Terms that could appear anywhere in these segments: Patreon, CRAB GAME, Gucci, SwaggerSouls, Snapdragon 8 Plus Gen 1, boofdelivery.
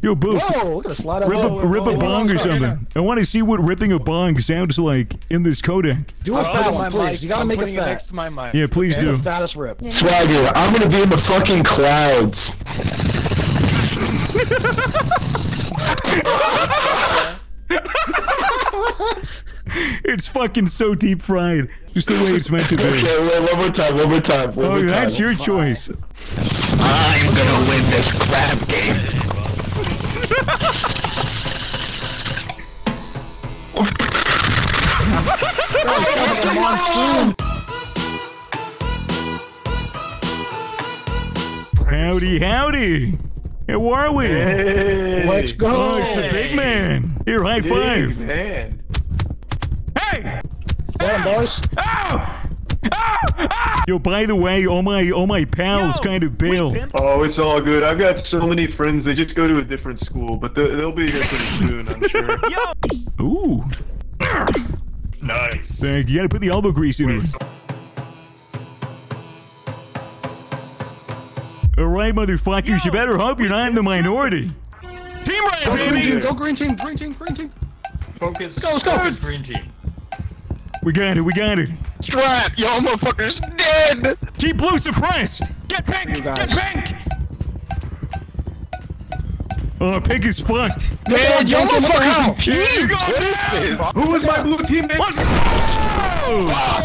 Yo, Boof, rip a bong or something. I want to see what ripping a bong sounds like in this codec. Do a fat one, please. You gotta make it fat. Yeah, please do. The fattest rip. Swagger, I'm gonna be in the fucking clouds. It's fucking so deep fried. Just the way it's meant to be. Okay, wait, one more time. Oh, that's your choice. I'm gonna win this crab game. Howdy, howdy. How are we? Hey. Let's go. Oh, it's the big man. Here, high five. Man. Hey! Damn, boys. Ow! Yo, by the way, all my pals kind of bailed. Oh, it's all good. I've got so many friends. They just go to a different school, but they'll be here pretty soon, I'm sure. Yo. Ooh. Nice. Thank you. You gotta put the elbow grease in it. All right, motherfuckers. Yo. You better hope you're not in the minority. Team right, go baby. Green team. Go green team. Green team. Green team. Focus. Let's go. Green team. We got it. We got it. Strap, y'all motherfuckers dead! Keep blue suppressed! Get pink! Get pink! Oh, pink is fucked! Man, y'all motherfuckers! You go down! Who is my blue teammate? Let's go! Oh, fuck!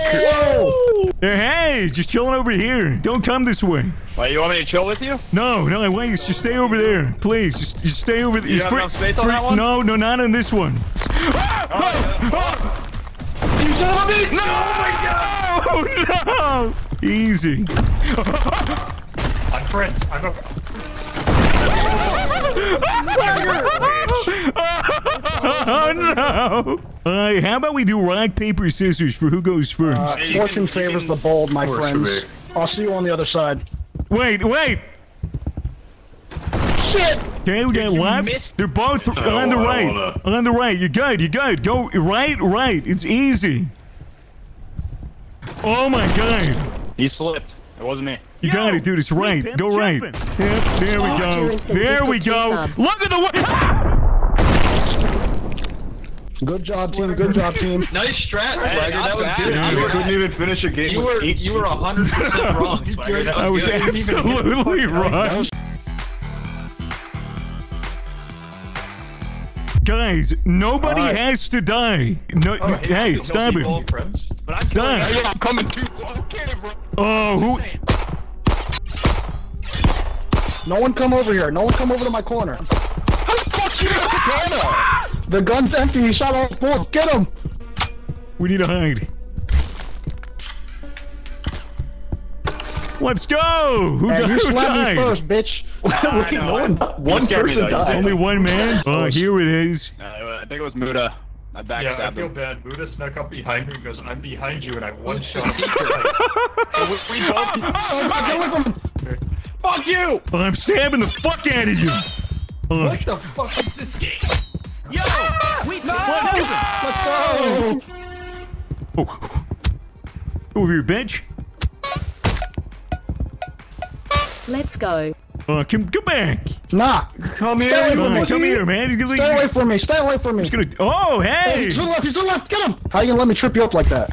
Hey, just chilling over here. Don't come this way. Wait, you want me to chill with you? No, no, I want you to stay over there. Please, just stay over there. You have enough space on that one? No, no, not on this one. Oh, you saw me? No! Oh my god! Oh no! Easy. I'm friends. I'm a. Oh no! How about we do rock, paper, scissors for who goes first? Fortune favors the bold, my friend. I'll see you on the other side. Wait, wait! Shit! Okay, we got left. They're both on the right. On the right. You're good. You're good. Go right, right. It's easy. Oh my god. He slipped. It wasn't me. You got it, dude. It's right. Go right. Yep, there we go. There we go. Look at the way. Good job, team. Good job, team. Nice strat, Swagger. That was good. You couldn't even finish a game. You were 100% wrong, Swagger. I was absolutely wrong. Guys, nobody has to die. No, hey, stop it. Stop. I'm coming too. Oh, who? No one come over here. No one come over to my corner. How the fuck you got a katana? The gun's empty. He shot all four. Get him. We need to hide. Let's go. Who died? Who died? You first, bitch. One person died. Only one man? Oh, here it is. I think it was Muda. I backstabbed him. Yeah, I feel bad. Muda snuck up behind me and goes, I'm behind you, and I one-shot you. Fuck you! I'm stabbing the fuck out of you! What the fuck is this game? Yo! Let's go! Oh. Over your bench. Let's go. Come back! Nah! Come here! Come here, man! Stay away from me! Stay away from me! Oh, hey! He's to the left! He's to the left! Get him! How you gonna let me trip you up like that?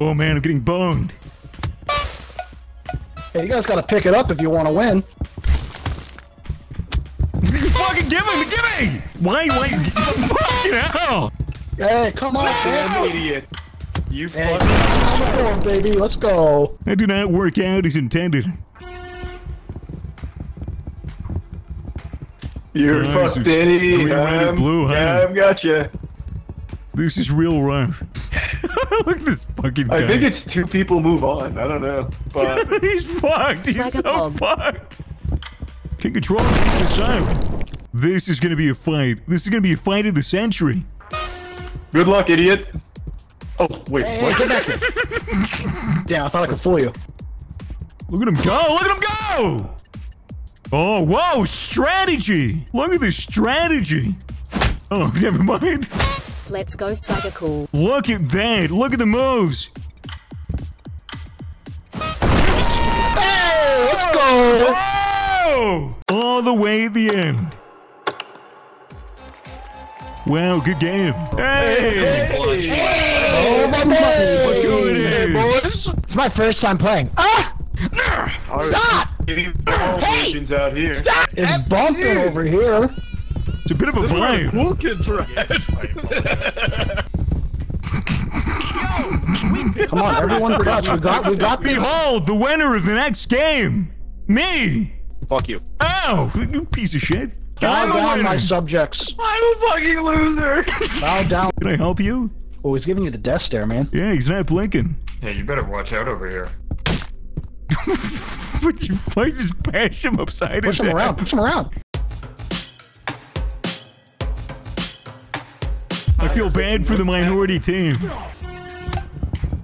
Oh man, I'm getting boned. Hey, you guys gotta pick it up if you wanna win. Fucking give me! Give me! Why? Fucking hell! Hey, come on, damn idiot! You fucking on the floor, baby. Let's go. That did not work out as intended. You're fucked, Danny. I've got you. This is real rough. Look at this fucking guy. I think it's two people move on. I don't know. But he's fucked. He's so fucked. Can't control this time. This is gonna be a fight. This is gonna be a fight of the century. Good luck, idiot. Oh, wait, hey, what? Get back here. Yeah, I thought I could fool you. Look at him go! Look at him go! Oh, whoa! Strategy! Look at this strategy! Oh, never mind. Let's go, Swagger Cool. Look at that! Look at the moves! Hey! Let's go! Oh! all the way to the end. Wow, good game. Hey! Oh my God! Look who it is! Boys. It's my first time playing. Ah! Stop! Hey! Out here. Stop! It's bumping over here. It's a bit of a vibe. Come on, everyone forgot. We got this. Behold, the winner of the next game. Me. Fuck you. Oh, you piece of shit. I'm down, my subjects. I'm a fucking loser. Bow down. Can I help you? Oh, he's giving you the death stare, man. Yeah, he's not blinking. Yeah, you better watch out over here. Would you fight? Just bash him upside his head. Push him around. Push him around. I feel bad for the minority team.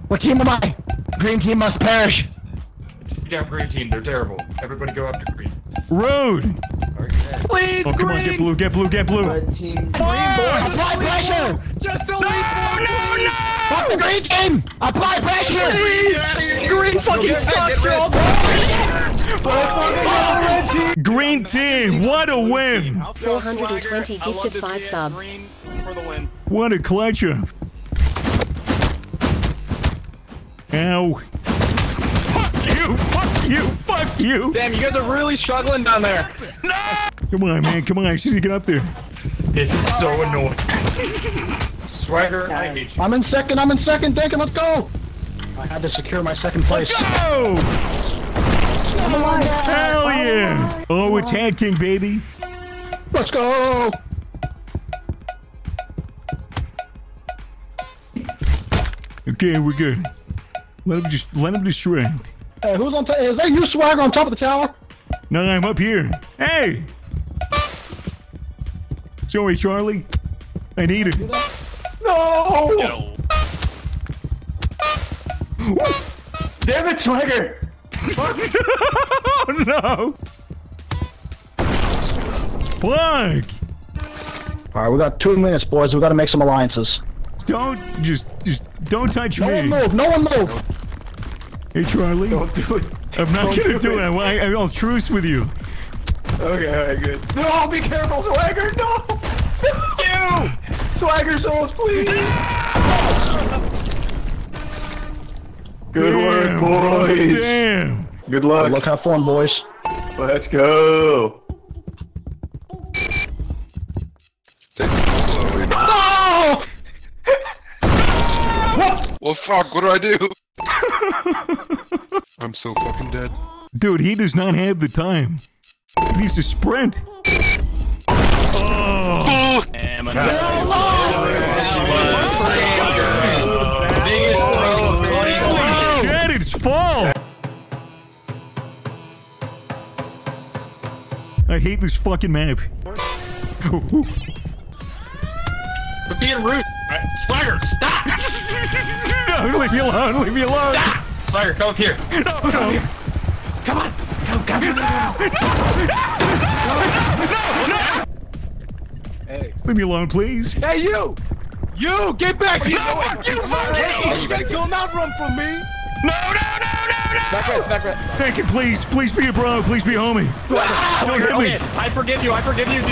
What team am I? Green team must perish. Yeah, green team. They're terrible. Everybody go up to green. Rude. Please, oh, come green. On, get blue, get blue, get blue. Red team. Oh, apply pressure. Just delete. No. Fuck the green team. Apply pressure. Green, green fucking sucks. Green team, what a win. 420 gifted 5 subs. What a clutcher. Ow. Fuck you! Damn, you guys are really struggling down there. No! Come on, man, come on. I should get up there. This is so annoying. Swagger, I hate you. I'm in second. Take it, let's go! I had to secure my second place. Let's go! I'm alive. Hell yeah! Oh, it's Hand King, baby. Let's go! Okay, we're good. Let him just shrink. Hey, who's on top? Is that you, Swagger, on top of the tower? No, I'm up here. Hey! Sorry, Charlie. I need it. No! Damn it, Swagger! Oh, no! Plug! Alright, we got 2 minutes, boys. We gotta make some alliances. Just don't touch me. No one move! Hey, Charlie. Don't do it. I'm not gonna do it. I'll truce with you. Okay, alright, good. No, be careful, Swagger! No! You! SwaggerSouls, please! Good work, boys! Damn! Good luck. Good luck. Have fun, boys. Let's go! Oh! What? Well, fuck, what do I do? I'm so fucking dead. Dude, he does not have the time. He needs to sprint. Oh! Damn, I'm holy shit, it's fall! I hate this fucking map. But being rude. Swagger, stop! No, leave me alone! Stop! Swagger, come up here. No. Come on! Come on! No! Hey. Leave me alone, please. Hey, you! You, get back! No, fuck you, fuck me! Do not run from me! No! Back right. Thank you, please. Please be a bro. Please be a homie. Don't hit me. Okay. I forgive you. Do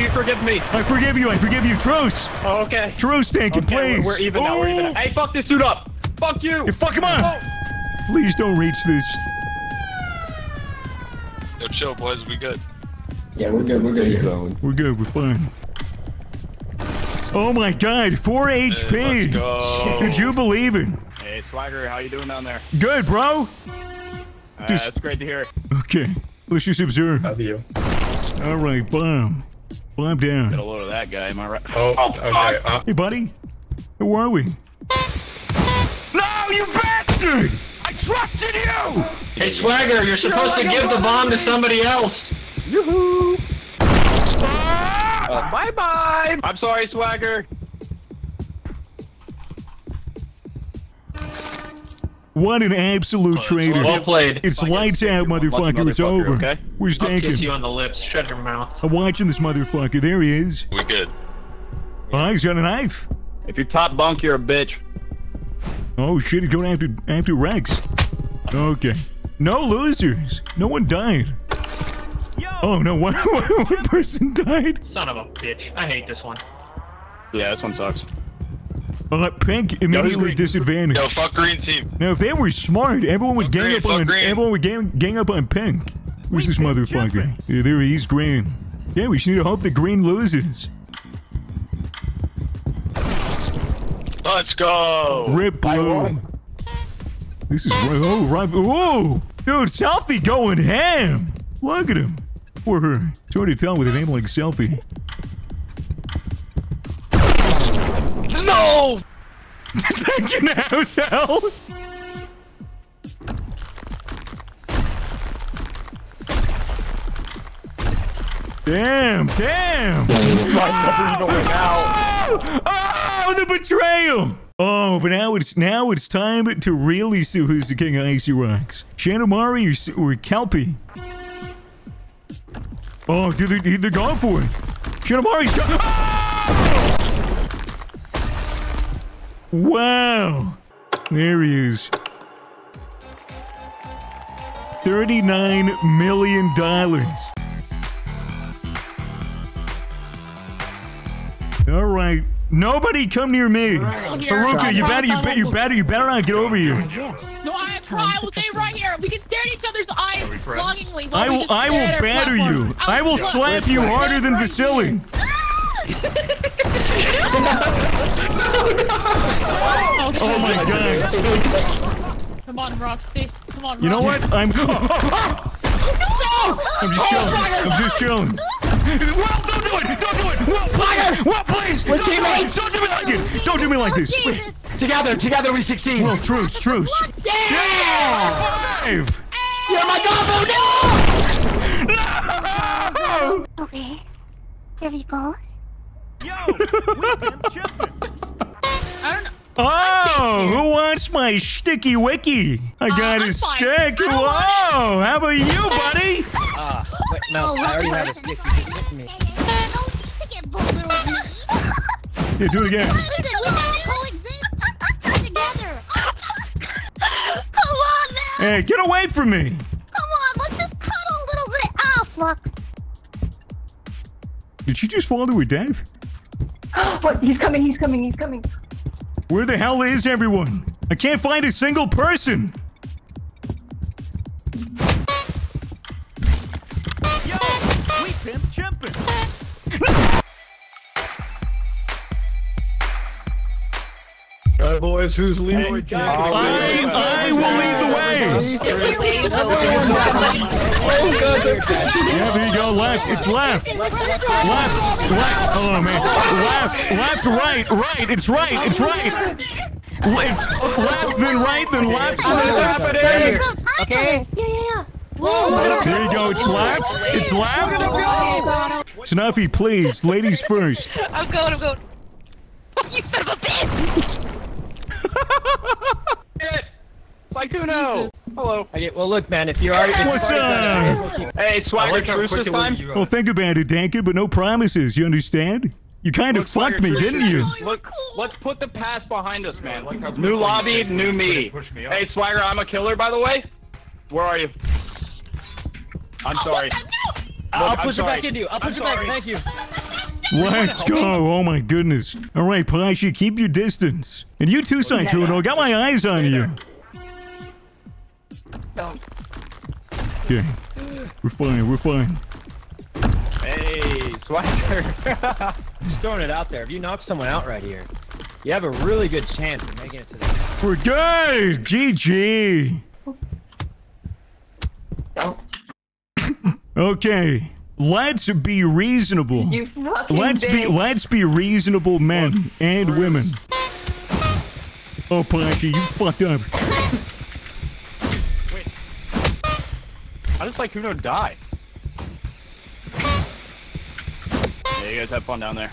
you forgive me? I forgive you. Truce. Oh, okay. Truce, thank you, please. We're even now. Hey, fuck this dude up. Fuck you. Hey, fuck him up. Oh. Please don't reach this. Yo, chill, boys. We good. Yeah, we're good. We're good. We're fine. Oh, my God. 4 HP. Hey, let's go. Could you believe it? Hey, Swagger, how you doing down there? Good, bro. That's great to hear. Okay, let's just observe. How do you? All right, bomb. Bomb down. Get a load of that guy, am I right? Oh, okay. Hey, buddy. Who are we? No, you bastard! I trusted you! Hey, Swagger, you're supposed to give the bomb to somebody else. Yoo-hoo! Bye-bye! I'm sorry, Swagger. What an absolute traitor. Well played. It's lights out, motherfucker. It's over. Okay? We're stinking. I'll kiss you on the lips. Shut your mouth. I'm watching this motherfucker. There he is. We good. Oh, he's got a knife. If you're top bunk, you're a bitch. Oh, shit. He's going after Rex. Okay. No losers. No one died. Oh no, one person died. Son of a bitch. I hate this one. Yeah, this one sucks. Pink immediately disadvantaged. Yo, fuck green team. Now, if they were smart, everyone would gang up on Pink. Who's this motherfucker? Yeah, there he is, green. Yeah, we should hope the green loses. Let's go. Rip blue. This is oh, dude, Selfie going ham. Look at him. Or her. It's hard to tell with a name like Selfie. No! Thank you now, Sal! Damn, damn! Oh, the betrayal! Oh, but now it's time to really see who's the king of Icy Rocks. Shanamari or Kelpie? Oh, dude, they're going for it. Shanamari's gone. Oh! Wow! There he is. $39 million. All right. Nobody come near me. Right Haruka, you better not get over here. No, I will stay right here. We can stare at each other's eyes longingly. I will batter you. I will slap you harder than Vasily. No. Oh my god. Come on, Roxy. Come on, Roxy. You know what? I'm just chilling. I'm just chilling. Well, don't do it! Don't do it! Well, please! Well, please! Don't do it! Don't do me like it! Don't do me like this! Together we succeed! Well, truce! Yeah! You're my combo! No! Okay. Here we go. Yo, I don't know. Oh, who wants my sticky wicky? I got a stick. Whoa, how about you, buddy? No, I already have a stick. You just hit me. Yeah, do it again. Hey, get away from me. Come on, let's just cuddle a little bit. Oh, fuck. Did she just fall to her death? What? He's coming. Where the hell is everyone? I can't find a single person. Yo, we pimp jumping. Alright, boys, who's leading? I will lead the way. Yeah, there you go. Left. It's left. Left. Oh man. Left. Right. It's right. It's left then right then left. Okay. Yeah. There you go. It's left. Snuffy, please. Ladies first. I'm going. You son of a bitch. Like who knows? Hello. Okay, well, look, man, if you already. What's up? Hey, Swagger, truce this time? Well, think about it, Danke, but no promises. You understand? You kind of fucked me, didn't you? Look, let's put the past behind us, man. New lobby, new me. Hey, Swagger, I'm a killer, by the way. Where are you? I'm sorry. I'll push it back into you. I'll push it back. Thank you. Let's go. Oh my goodness. All right, Parashi, keep your distance. And you too, Saikudo. I got my eyes on you. Okay. We're fine. Hey, Swagger. Just throwing it out there. If you knock someone out right here, you have a really good chance of making it to the end. We're good. GG. Okay. Let's be reasonable. Let's be reasonable men and women. Oh, Parashi, you fucked up. Wait. I just like Kuno die. Yeah, you guys have fun down there.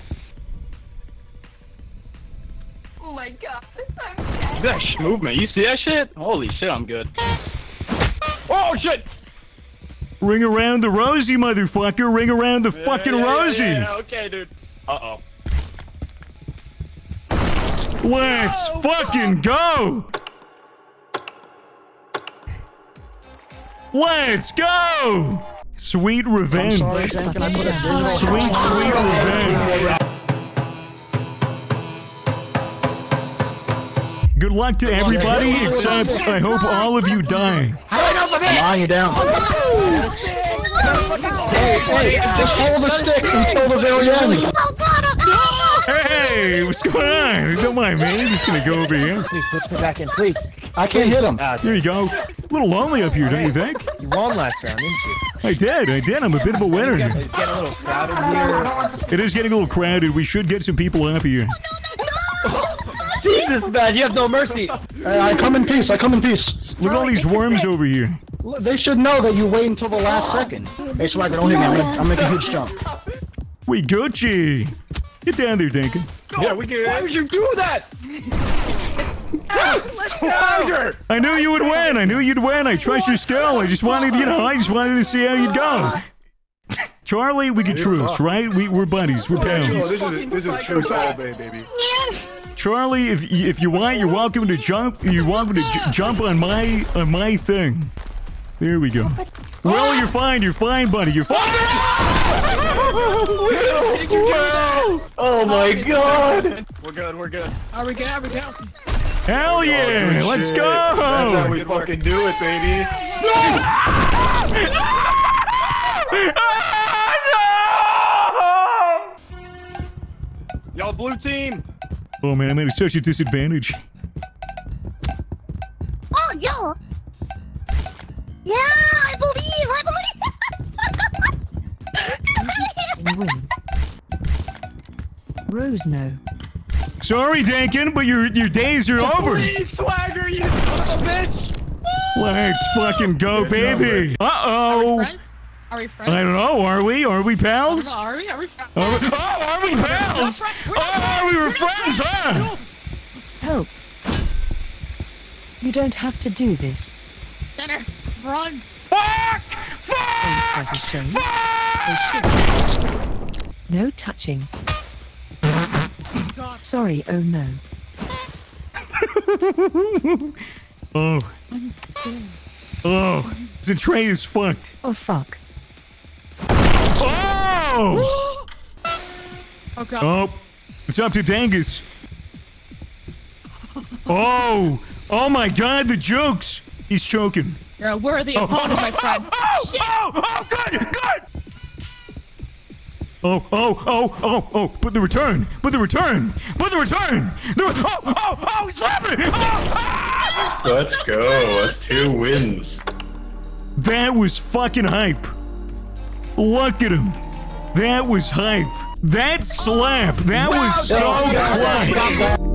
Oh my god, I'm dead. That movement, you see that shit? Holy shit, I'm good. Oh shit! Ring around the rosy, motherfucker. Ring around the fucking rosy. Yeah, okay, dude. Uh-oh. Let's fucking go. Let's go. Sweet revenge. Sweet, sweet revenge. Good luck to everybody, except I hope all of you die. I'm you down. Hey, just hold the stick until the very end. Hey, what's going on? Don't mind me. I'm just gonna go over here. Please, let's go back in, please. I can't hit him. There you go. A little lonely up here, don't you think? You won last round, didn't you? I did. I'm a bit of a winner. It's getting a little crowded here. It is getting a little crowded. We should get some people up here. Jesus, man, you have no mercy. I come in peace. Look at all these worms over here. They should know that you wait until the last second. Hey, Swagger, don't hit me. I'm making a huge jump. We Gucci. Get down there, Dinkin. Yeah, we good. Why would you do that? I knew you would win. I trust your skill. I just wanted to see how you'd go. Charlie, we could truce, right? We're buddies. We're pals. This is truce all day, baby. Charlie, if you want, you're welcome to jump. You're welcome to jump on my thing. There we go. Well, you're fine. You're fine, buddy. You're fine. Oh my God. We're good. Are we good? Hell yeah! Oh, let's go! That's how we fucking do it, baby. No! No! Y'all blue team! Oh man, I'm at such a disadvantage. Oh, yo! Yeah, I believe! Rose, no. Sorry, Dinkin, but your days are over. Please, Swagger, you son of a bitch! Let's fucking go, baby. Uh-oh. Are we friends? I don't know. Are we? Are we pals? Are we pals? Oh, we were friends, huh? Help. You don't have to do this. Center, run. Fuck! Fuck! Fuck! No touching. Sorry, oh no. Oh. Oh. The tray is fucked. Oh, fuck. Oh! Oh, God. Oh. It's up to Dangus. Oh. Oh, my God, the jokes. He's choking. You're a worthy opponent, my friend. Oh, oh, oh, good, good. Oh, oh, oh, oh, oh, put the return! Oh, oh, oh, slap it! Oh, ah! Let's go, that's 2 wins. That was fucking hype. Look at him. That was hype. That slap, that was so clutch.